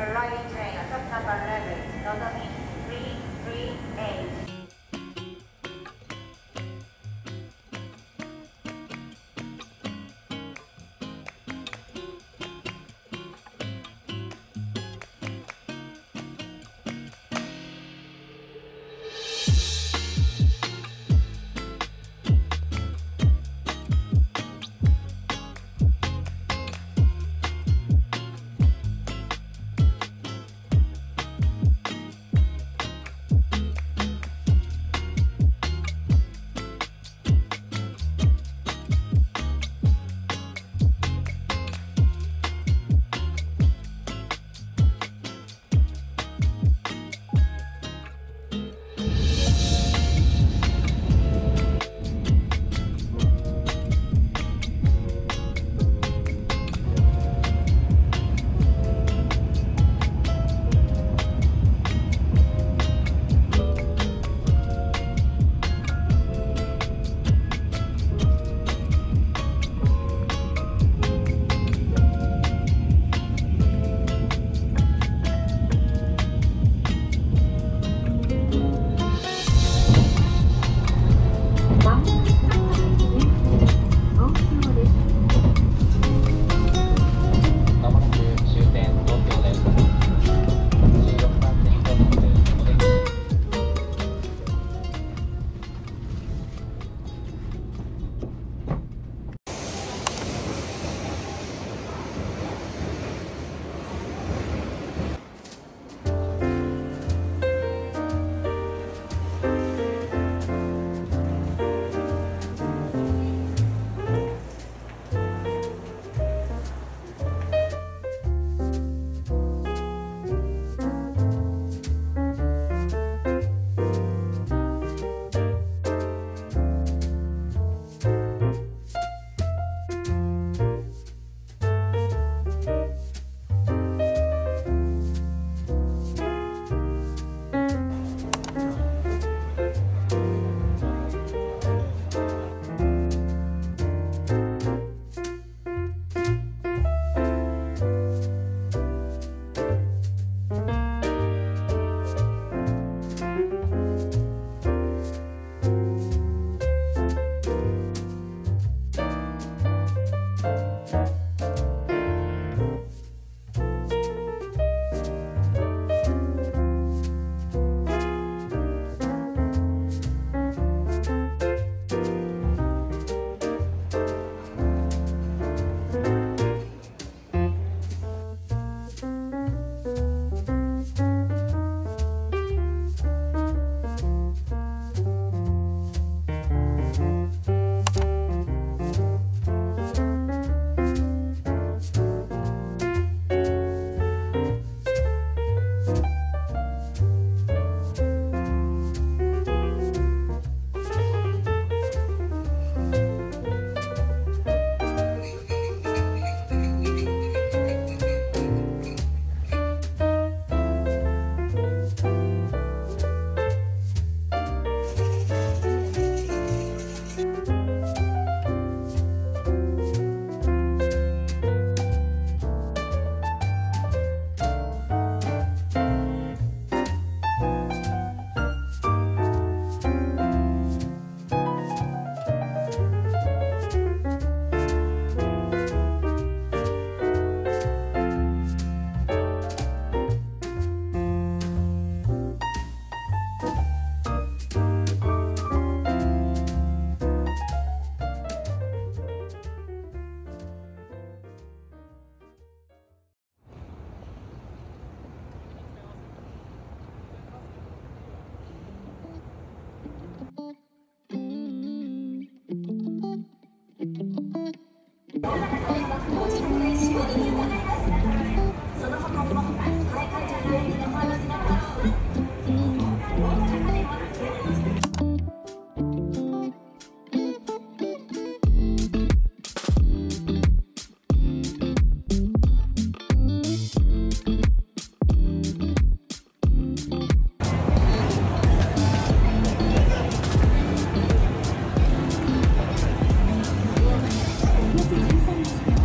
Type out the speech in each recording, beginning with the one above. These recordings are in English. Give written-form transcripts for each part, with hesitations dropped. arriving train on top number 11, Nozomi 338. Thank you.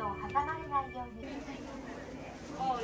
ど挟まれないように。あ、行く？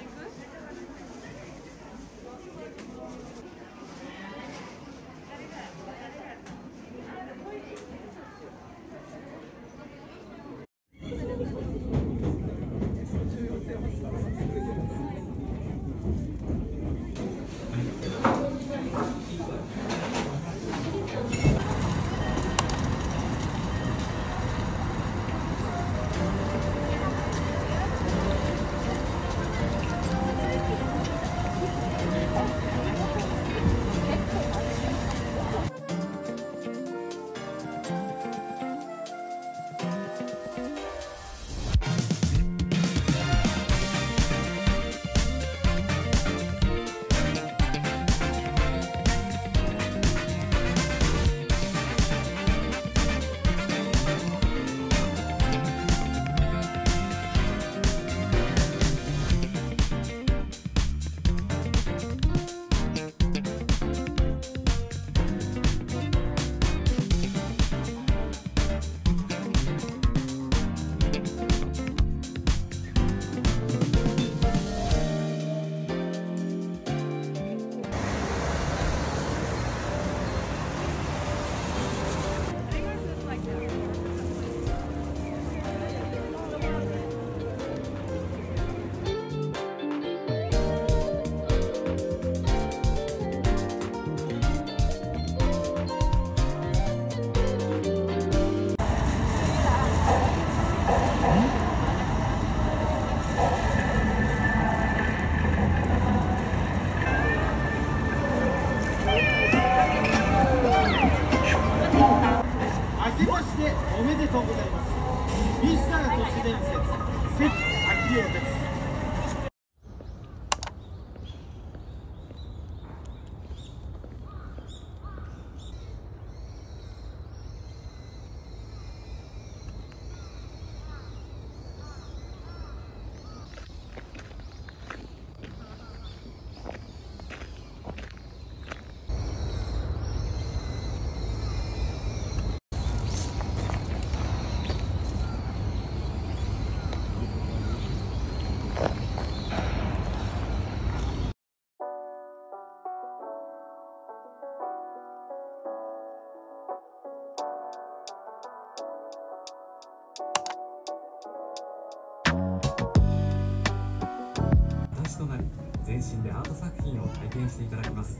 全身でアート作品を体験していただきます。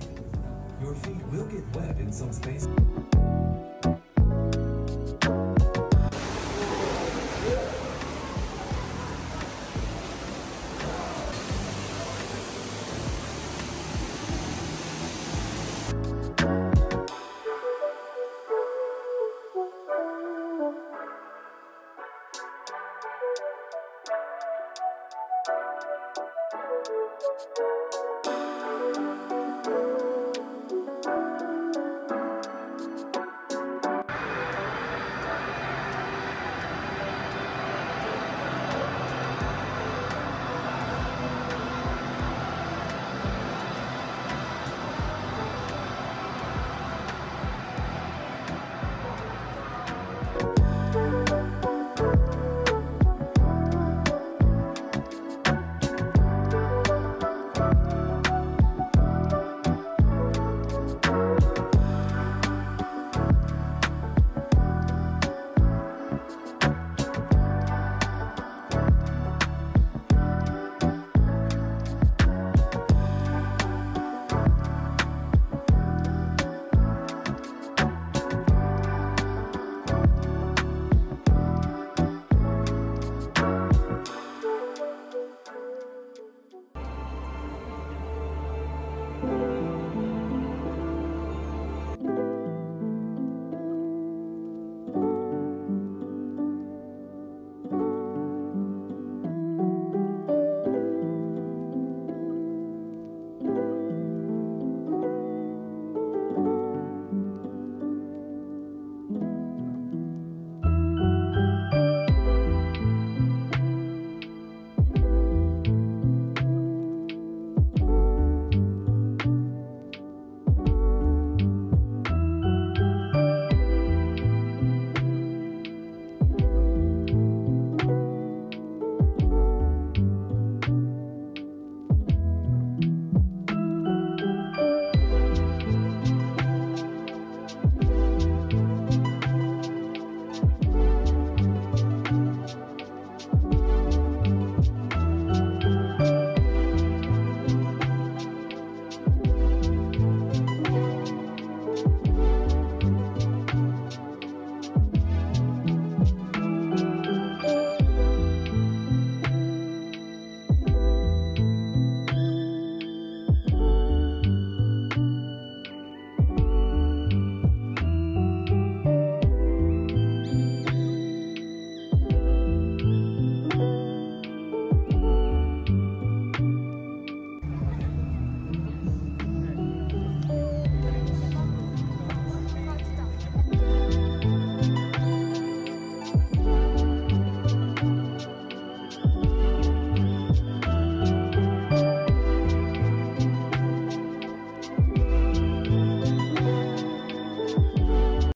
Your feet will get wet in some space.